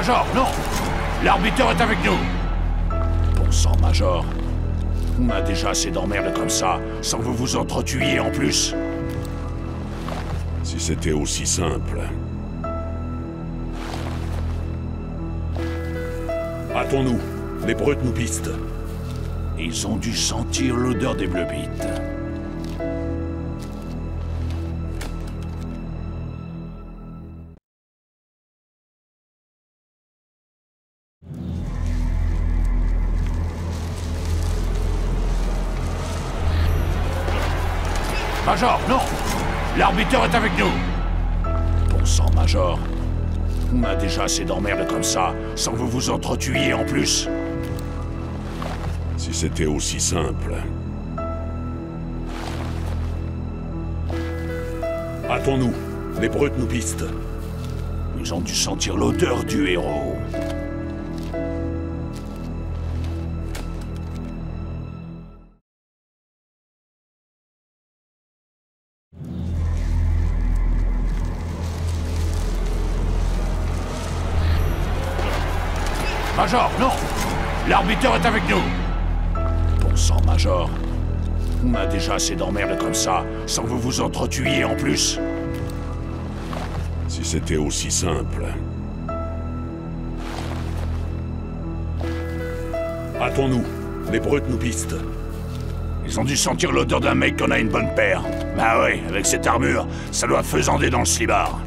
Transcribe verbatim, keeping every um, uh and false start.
Major, non! L'arbitre est avec nous! Bon sang, Major. On a déjà assez d'emmerdes comme ça, sans que vous vous entretuiez en plus. Si c'était aussi simple... Hâtons-nous. Les brutes nous pistent. Ils ont dû sentir l'odeur des bleubites. Major, non! L'arbitre est avec nous! Bon sang, Major. On a déjà assez d'emmerdes comme ça, sans que vous vous entretuiez en plus. Si c'était aussi simple... Hâtons-nous. Les brutes nous pistent. Ils ont dû sentir l'odeur du héros. Major, non! L'arbitre est avec nous! Bon sang, Major. On a déjà assez d'emmerdes comme ça, sans que vous vous entretuiez en plus. Si c'était aussi simple... Hâtons-nous. Les brutes nous pistent. Ils ont dû sentir l'odeur d'un mec qu'on a une bonne paire. Bah ouais, avec cette armure, ça doit faisander dans le slibard.